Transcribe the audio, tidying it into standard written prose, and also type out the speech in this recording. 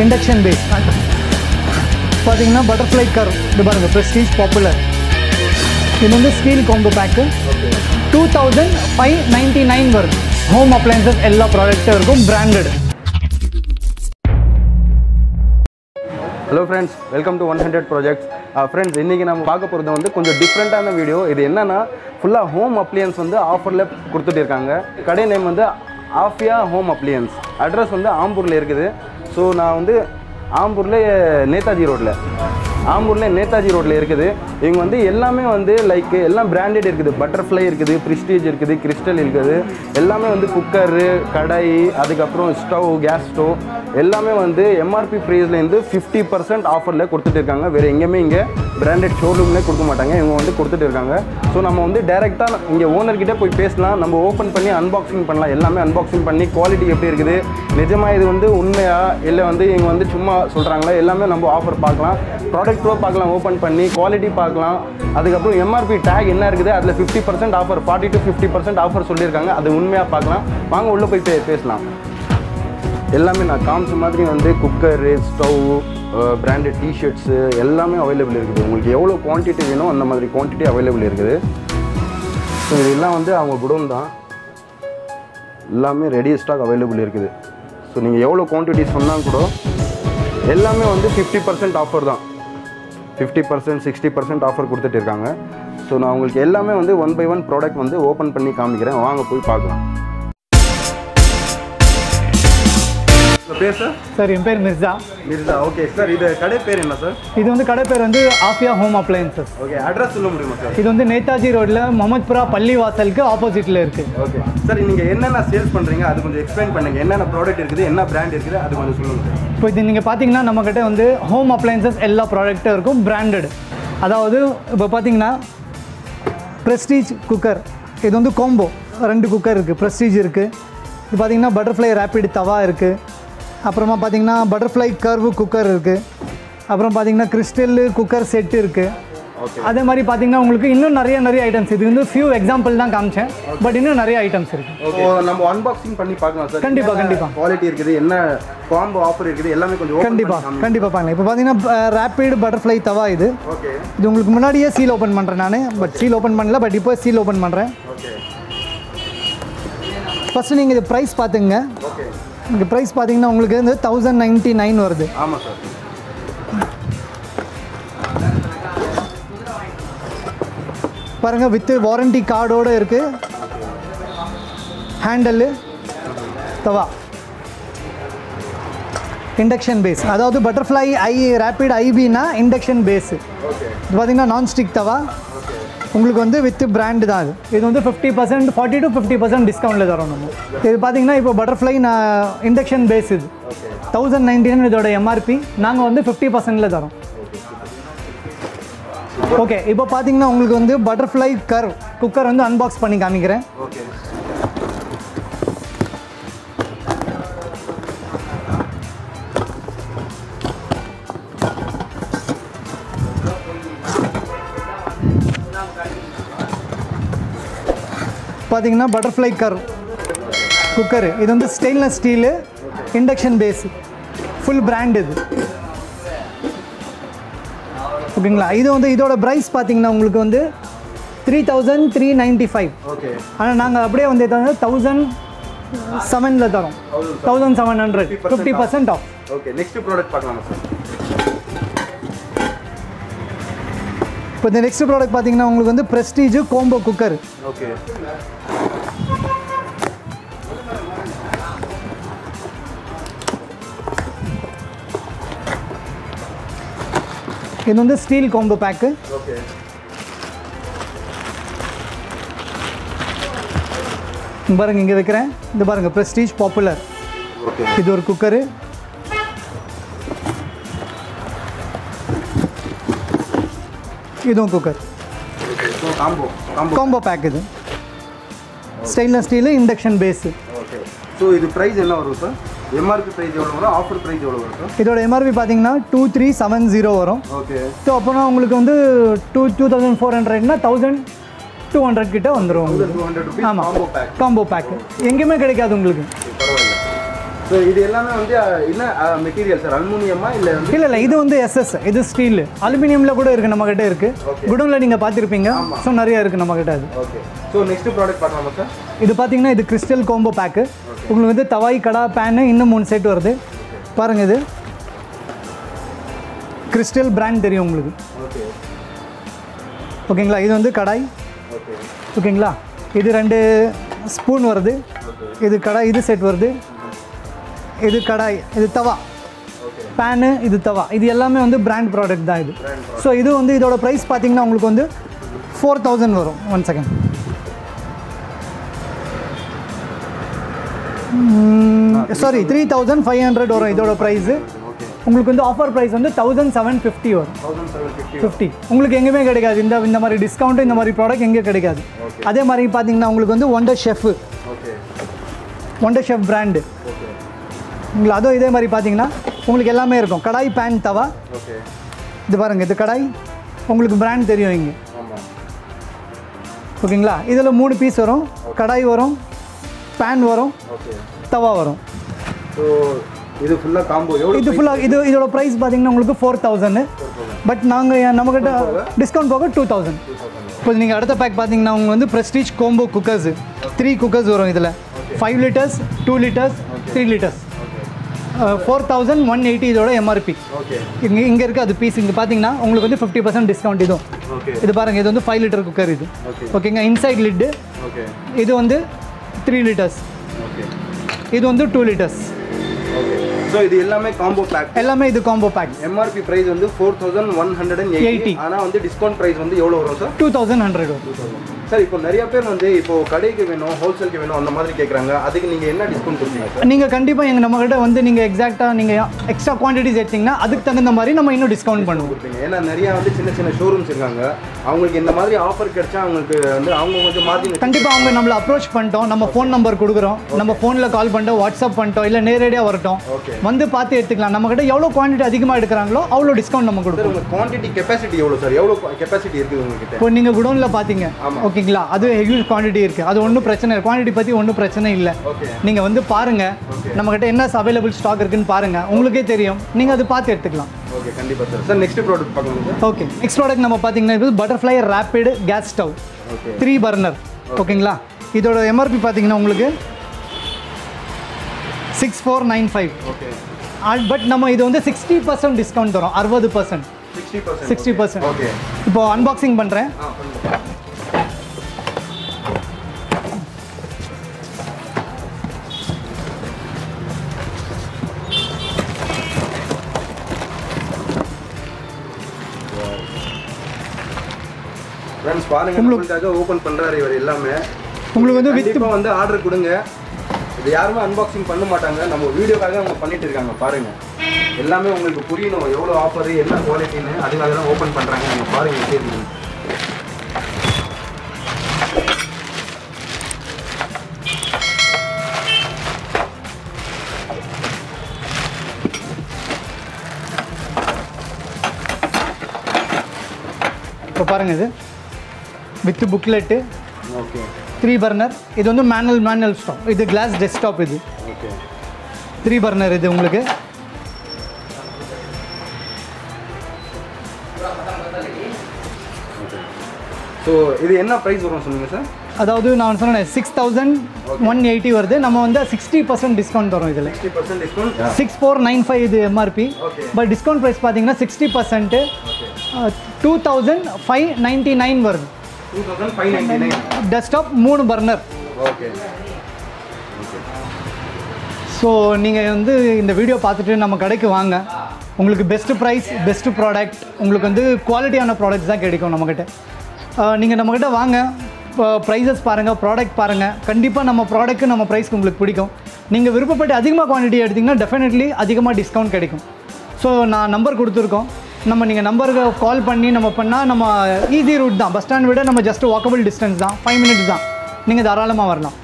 induction base. Butterfly curve, Prestige popular. This is the steel combo pack. 2599 worth. Home appliances, all products branded. Hello friends, welcome to 100 projects. Friends, today we will talk about a different video. This is full home appliance offer. The name is Afia Home Appliance. Address is Ampur. So, I am Ampur Netaji Road. Ampur Netaji Road. Here is all branded. Butterfly, Prestige, Crystal. All cooker, kadai, stove, gas stove. எல்லாமே வந்து MRP price-ல இருந்து 50% ஆஃபர்ல கொடுத்துட்டு இருக்காங்க. வேற எங்கயுமே இங்க branded showroom-ல கொடுக்க மாட்டாங்க. இவங்க வந்து கொடுத்துட்டு இருக்காங்க. சோ நம்ம வந்து டைரக்ட்டா இங்க ஓனர் கிட்ட போய் பேசலாம். நம்ம ஓபன் பண்ணி unboxing பண்ணலாம். எல்லாமே unboxing பண்ணி குவாலிட்டி எப்படி இருக்குது? நிஜமா இது வந்து உண்மையா இல்ல வந்து இவங்க வந்து சும்மா சொல்றாங்களா? எல்லாமே நம்ம ஆஃபர் பார்க்கலாம். ப்ராடக்ட் ப்ரோ பார்க்கலாம், ஓபன் பண்ணி குவாலிட்டி பார்க்கலாம். அதுக்கு அப்புறம் MRP tag என்ன இருக்குது? அதுல 50% ஆஃபர், 40 to 50% ஆஃபர் சொல்லி இருக்காங்க. அது உண்மையா பார்க்கலாம். வாங்க உள்ள போய் பேசலாம். எல்லாமே நான் காமிச்ச மாதிரி வந்து குக்கர், ஸ்டவ், பிராண்டட் டி-ஷர்ட்ஸ் எல்லாமே அவைலபிள் இருக்குது. உங்களுக்கு எவ்வளோ குவான்டிட்டி வேணும் அந்த மாதிரி குவான்டிட்டி அவைலபிள் இருக்குது. ஸோ இதெல்லாம் வந்து அவங்க குடோன் தான், எல்லாமே ரெடி ஸ்டாக் அவைலபிள் இருக்குது. ஸோ நீங்கள் எவ்வளோ குவான்டிட்டி சொன்னால் கூட எல்லாமே வந்து 50% ஆஃபர் தான். 50%, 60% ஆஃபர் கொடுத்துட்டு இருக்காங்க. ஸோ நான் உங்களுக்கு எல்லாமே வந்து 1 by 1 ப்ராடக்ட் வந்து ஓப்பன் பண்ணி காமிக்கிறேன். வாங்க போய் பார்க்கலாம். Sir, your name is Mirza. Mirza, okay. Sir, what is your name, sir? This is the Afia Home Appliances. Okay, address is sir. This is Netaji Road, Mohamadpura Pallivasal opposite. Okay. Sir, you are selling sales, explain what product is, what brand is, that's what you can tell. If you see, home appliances, all products are branded. That is, Prestige cooker. This is a combo. There are two cookers, Prestige. There is Butterfly Rapid Tava. அப்புறமா பாத்தீங்கன்னா butterfly curve cooker இருக்கு. அப்புறம் பாத்தீங்கன்னா crystal cooker set இருக்கு. அதே மாதிரி பாத்தீங்கன்னா உங்களுக்கு இன்னும் நிறைய ஐட்டம்ஸ். இது வந்து few எக்ஸாம்பிள் தான் காமிச்சேன். பட் இன்னும் நிறைய ஐட்டம்ஸ் இருக்கு. சோ நம்ம unboxing பண்ணி பார்க்கலாம் சார். கண்டிப்பா குவாலிட்டி இருக்குது, என்ன காம்போ ஆஃபர் இருக்குது எல்லாமே கொஞ்சம் ஓபன் பண்ணலாம். கண்டிப்பா பாக்கலாம். இப்போ பாத்தீங்கன்னா ராபிட் பட்டர்ஃப்ளை தவா இது. ஓகே. இது உங்களுக்கு முன்னாடியே சீல் ஓபன் பண்றேன் நானு. பட் சீல் ஓபன் பண்ணல, பட் இப்போ சீல் ஓபன் பண்றேன். ஓகே. ஃபர்ஸ்ட் நீங்க இது பிரைஸ் பாத்துங்க. Okay. The price is 1099. Yes, sir. Paranga with the warranty card order, handle, tawa, induction base. That is Butterfly Rapid IB na induction base. Okay. Non-stick tawa. உங்களுக்கு வந்து with brand தான். இது வந்து 50% 40 to 50% டிஸ்கவுண்ட்ல தரோம் நம்ம. இது பாத்தீங்கன்னா இப்போ பட்டர்ஃப்ளை இண்டக்ஷன் பேஸ் இது. 1099 இதோட MRP. நாங்க வந்து 50%ல தரோம். ஓகே, இப்போ பாத்தீங்கன்னா உங்களுக்கு வந்து பட்டர்ஃப்ளை கர்வ் குக்கர் வந்து unbox பண்ணி காமிக்கிறேன். ஓகே. பாத்தீங்கன்னா பட்டர்ஃப்ளை கர்வ் குக்கர். இது வந்து stainless steel induction base, full brand இது. ஓகேங்களா? இது வந்து இதோட பிரைஸ் பாத்தீங்கன்னா உங்களுக்கு வந்து 3395. ஓகே. ஆனா நாங்க அப்படியே வந்து 1700 தரோம். 1700 50% ஆஃப். ஓகே, நெக்ஸ்ட் ப்ராடக்ட் பார்க்கலாம் சார். இப்போ இந்த நெக்ஸ்ட் ப்ராடக்ட் பாத்தீங்கன்னா உங்களுக்கு வந்து பிரஸ்டீஜ் காம்போ குக்கர். ஓகே. இது வந்து ஸ்டீல் காம்போ பேக். ஓகே. பாருங்க இங்க வைக்கிறேன். இது பாருங்க பிரஸ்டீஜ் பாப்புலர். ஓகே. இது ஒரு குக்கர். இதுவும் cooker. Okay. So combo pack இது. Stainless steel induction base. Okay. So இது பிரைஸ் என்ன வரும் சார்? MRP price எவ்வளவு வரும்? ஆஃபர் price எவ்வளவு வரும்? இதோட MRP பாத்தீங்கன்னா 2370 வரும். ஓகே. சோ அப்பனா உங்களுக்கு வந்து 2400 னா 1200 கிட்ட வந்துரும். 1200 ரூபாய் காம்போ பேக். எங்கயுமே கிடைக்காது உங்களுக்கு. பரவாயில்லை. So this is all material, sir. Aluminium No, this is SS. This is steel. Aluminium is also there. Okay. You can see it. So, there is okay. So, next product, sir? This is Crystal Combo Pack. Okay. You have Tawai, Kada, Pan, and this 3 set. Look this. Crystal brand. Okay. Okay, this is Kadai. Okay. This is 2 spoon. Okay. This is Kadai, this set. This is kadai, this is tawa. Okay. Pan, this is tawa. This is a brand product. So, this is price is 4,000 euro. 1 second. Sorry, 3,500 euro is the price. Okay. Offer price is 1,750 euro. 1,750. You have discount in the product. That is Wonderchef. Wonderchef brand. Lado idhe mari pathina ungalku ellame irukum kadai pan tawa okay idu parunga idu kadai ungalku brand theriyum inge aama okayla idhula 3 piece varum kadai varum pan varum okay tawa varum so idu full combo evlo idu full idu idola price pathina ungalku 4000 but naanga namakita discount poga 2000 ipo neenga adutha pack pathina ungalku vandu prestige combo cookers 3 cookers varum idhula 5 liters 2 liters 3 liters 4,180 is MRP. Okay. Here is the piece. You can see 50% discount. Okay. This is a 5 liter cooker. Okay. Okay. Inside lid. Okay. This is 3 liters. Okay. This is 2 liters. Okay. So, this is a combo pack. All is combo pack. MRP price is 4,180. And the discount price is 2,100. Sir, if you have a wholesale, you can discount. You can get extra quantities. You can discount. You can get அது heavy quantity இருக்கு அது ஒண்ணும் பிரச்சனை இல்ல quantity பத்தி ஒண்ணும் பிரச்சனை இல்ல நீங்க வந்து பாருங்க நம்மகிட்ட என்ன அவேilable ஸ்டாக் இருக்குன்னு பாருங்க உங்களுக்கே தெரியும் நீங்க அது பார்த்து எடுத்துக்கலாம் ஓகே கண்டிப்பா சார் சார் நெக்ஸ்ட் ப்ராடக்ட் பார்க்கலாம் ஓகே நெக்ஸ்ட் ப்ராடக்ட் நம்ம பாத்தீங்கன்னா இது butterfly rapid gas stove okay 3 burner ஓகேங்களா இதோட MRP பாத்தீங்கன்னா உங்களுக்கு 6495 ஓகே பட் நம்ம இது வந்து 60% டிஸ்கவுண்ட் தரோம் 60% 60% ஓகே இப்போ unboxing பண்றேன் फ्रेंड्स பாருங்க உங்களுக்காக ஓபன் பண்றாரு இவர் எல்லாமே உங்களுக்கு வந்து வித் வந்து ஆர்டர் கொடுங்க இது யாரும் அன்பாக்சிங் பண்ண மாட்டாங்க நம்ம வீடியோக்காக அவங்க பண்ணிட்டு இருக்காங்க பாருங்க எல்லாமே உங்களுக்கு புரியணும் எவ்வளவு ஆஃபர் என்ன குவாலிட்டின்னு அதுக்காக தான் ஓபன் பண்றாங்க நீங்க பாருங்க தெரியும் இப்போ பாருங்க இது with booklet okay 3 burner idu ondu manual stove idu glass desktop idu okay 3 burner idu ungalku so idu enna price varum solunga sir adavadhu naan sonna 6180 varudhu nama vanda 60% discount varum idhula 60% discount 6495 idu MRP okay. But discount price pathina 60% okay 2599 varudhu 2599 desktop 3 burner okay okay so நீங்க வந்து இந்த video பார்த்துட்டு நம்ம கடைக்கு வாங்க உங்களுக்கு best price best product உங்களுக்கு வந்து குவாலிட்டியான ப்ராடக்ட்ஸ் தான் கிடைக்கும் நம்ம கிட்ட நீங்க நம்ம கிட்ட வாங்க prices பாருங்க ப்ராடக்ட் பாருங்க கண்டிப்பா நம்ம ப்ராடக்ட் நம்ம பிரைஸ்க்கு உங்களுக்கு பிடிக்கும் நீங்க விருப்பப்பட்டு அதிகமா குவாண்டிட்டி எடுத்தீங்கன்னா definitely அதிகமா டிஸ்கவுண்ட் கிடைக்கும் so நான் நம்பர் கொடுத்திருக்கோம் நம்ம நீங்க நம்பருக்கு கால் பண்ணி நம்ம பண்ணா நம்ம ஈஸி ரூட் தான் பஸ் ஸ்டாண்ட் விட நம்ம ஜஸ்ட் வாக்கபிள் டிஸ்டன்ஸ் தான் 5 minutes தான் நீங்க தாராளமா வரலாம்